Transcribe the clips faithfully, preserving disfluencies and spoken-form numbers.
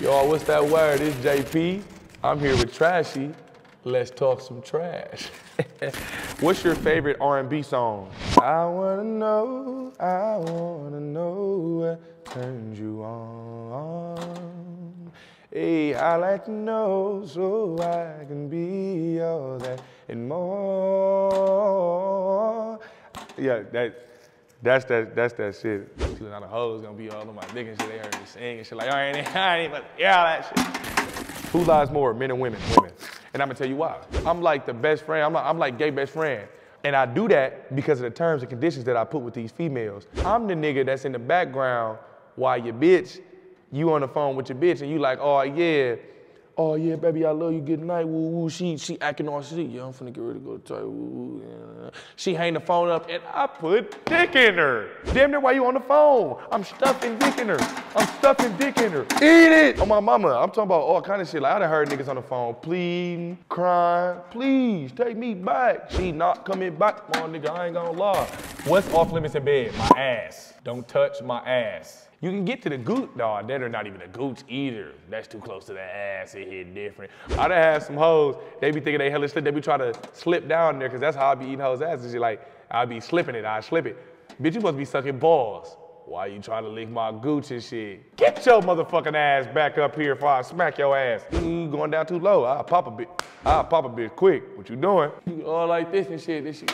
Y'all, what's that word? It's J P. I'm here with Trashy. Let's talk some trash. What's your favorite R and B song? I wanna know, I wanna know what turned you on. Hey, I like to know so I can be all that and more. Yeah, that. That's that, that's that shit. She's not a hoe, it's gonna be all on my dick and shit. They heard me sing and shit like, all right, I ain't but yeah, that shit. Who lies more, men and women? Women. And I'm gonna tell you why. I'm like the best friend, I'm like, I'm like gay best friend. And I do that because of the terms and conditions that I put with these females. I'm the nigga that's in the background while your bitch, you on the phone with your bitch and you like, oh yeah, oh yeah, baby, I love you, good night, woo woo. She, she acting all shit, yeah, I'm finna get ready to go to woo woo. Yeah. She hang the phone up and I put dick in her. Damn near, why you on the phone? I'm stuffing dick in her. I'm stuffing dick in her. Eat it! Oh my mama, I'm talking about all kind of shit. Like I done heard niggas on the phone pleading, crying, please take me back. She not coming back, come on nigga, I ain't gonna lie. What's off limits in bed? My ass. Don't touch my ass. You can get to the gooch, dog. That are not even the gooch either. That's too close to the ass. It hit different. I done have some hoes. They be thinking they hella slick. They be trying to slip down there because that's how I be eating hoes' asses. You're like, I be slipping it. I slip it. Bitch, you must be sucking balls. Why you trying to lick my gooch and shit? Get your motherfucking ass back up here before I smack your ass. You going down too low. I'll pop a bit. I'll pop a bit quick. What you doing? You all like this and shit. This shit.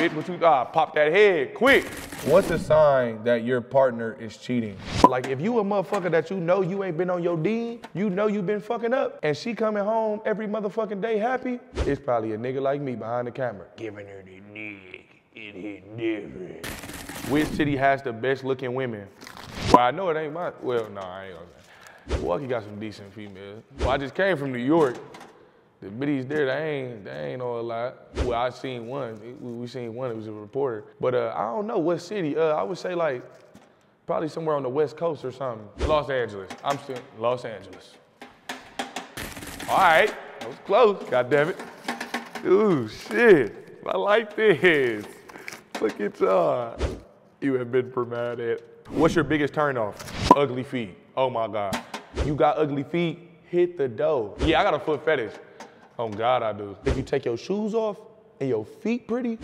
Bitch, what you ah, pop that head quick. What's a sign that your partner is cheating? Like if you a motherfucker that you know you ain't been on your D, you know you been fucking up, and she coming home every motherfucking day happy, it's probably a nigga like me behind the camera. Giving her the nigga, it hit different. Which city has the best looking women? Well, I know it ain't mine. Well, no, nah, I ain't gonna say. Milwaukee got some decent females. Well, I just came from New York. The biddies there, they ain't, they ain't all a lot. Well, I seen one, we seen one, it was a reporter. But uh, I don't know what city, uh, I would say like, probably somewhere on the West Coast or something. Los Angeles, I'm still, Los Angeles. All right, that was close, God damn it. Ooh, shit, I like this. Look at y'all. You have been promoted. What's your biggest turnoff? Ugly feet, oh my God. You got ugly feet, hit the dough. Yeah, I got a foot fetish. Oh God, I do. If you take your shoes off and your feet pretty,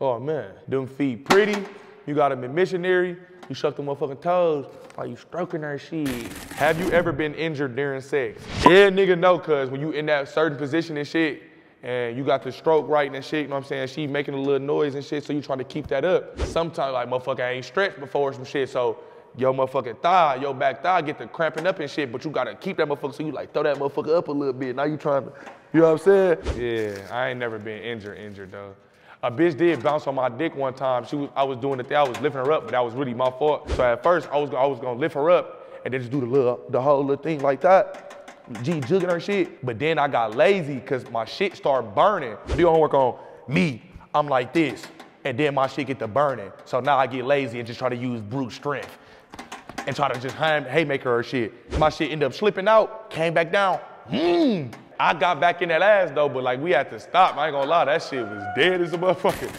oh man, them feet pretty, you got them in missionary, you suck them motherfucking toes while you stroking her shit. Have you ever been injured during sex? Yeah, nigga, no, cuz when you in that certain position and shit, and you got the stroke right and shit, you know what I'm saying? She making a little noise and shit, so you trying to keep that up. Sometimes, like, motherfucker, I ain't stretched before or some shit, so your motherfucking thigh, your back thigh get to cramping up and shit, but you gotta keep that motherfucker, so you like throw that motherfucker up a little bit. Now you trying to, you know what I'm saying? Yeah, I ain't never been injured, injured though. A bitch did bounce on my dick one time. She was, I was doing the thing, I was lifting her up, but that was really my fault. So at first, I was, I was gonna lift her up and then just do the little, the whole little thing like that. G-jugging her shit. But then I got lazy because my shit started burning. Do homework on me, I'm like this. And then my shit get to burning. So now I get lazy and just try to use brute strength and try to just haymaker her shit. My shit ended up slipping out, came back down. Mm. I got back in that ass though, but like we had to stop. I ain't gonna lie, that shit was dead as a motherfucker.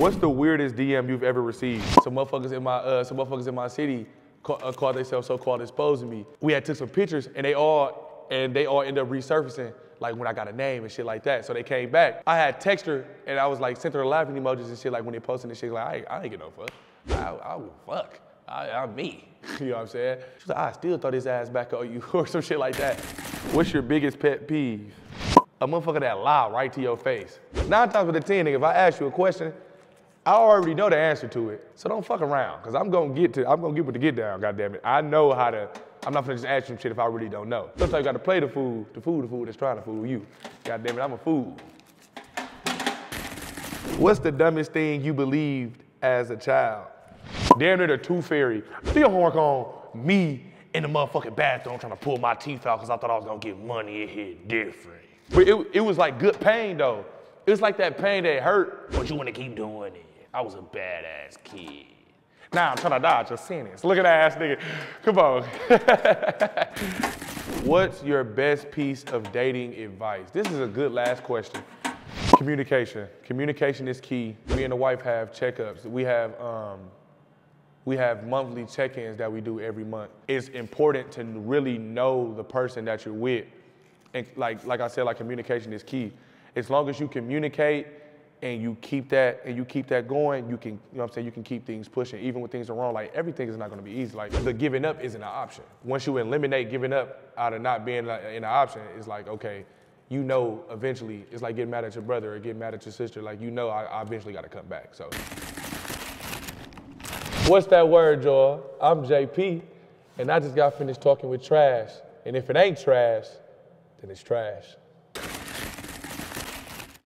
What's the weirdest D M you've ever received? Some motherfuckers in my, uh, some motherfuckers in my city call, uh, called themselves so-called exposing me. We had took some pictures and they all, and they all ended up resurfacing, like when I got a name and shit like that. So they came back. I had text her and I was like, sent her laughing emojis and shit, like when they posting this shit, like I ain't, I ain't get no fuck. I, I will fuck. I, I'm me, you know what I'm saying? She's like, I still throw this ass back on you or some shit like that. What's your biggest pet peeve? A motherfucker that lie right to your face. Nine times out of ten, nigga, if I ask you a question, I already know the answer to it. So don't fuck around, cause I'm gonna get to, I'm gonna get with the get down, goddammit. I know how to, I'm not gonna just ask you shit if I really don't know. Sometimes you gotta play the fool, the fool, the fool that's trying to fool you. Goddammit, I'm a fool. What's the dumbest thing you believed as a child? Damn near the tooth fairy. Do your homework on me in the motherfucking bathroom trying to pull my teeth out because I thought I was gonna get money. It hit different. But it, it was like good pain though. It was like that pain that hurt, but you wanna keep doing it. I was a badass kid. Now I'm trying to dodge a sentence. Look at that ass nigga. Come on. What's your best piece of dating advice? This is a good last question. Communication. Communication is key. Me and the wife have checkups. We have, um, We have monthly check-ins that we do every month. It's important to really know the person that you're with. And like, like I said, like communication is key. As long as you communicate and you keep that and you keep that going, you can, you know what I'm saying, you can keep things pushing. Even when things are wrong, like everything is not gonna be easy. Like the giving up isn't an option. Once you eliminate giving up out of not being in an option, it's like, okay, you know eventually, it's like getting mad at your brother or getting mad at your sister. Like, you know I, I eventually gotta come back, so. What's that word, y'all? I'm J P, and I just got finished talking with Trash. And if it ain't trash, then it's trash.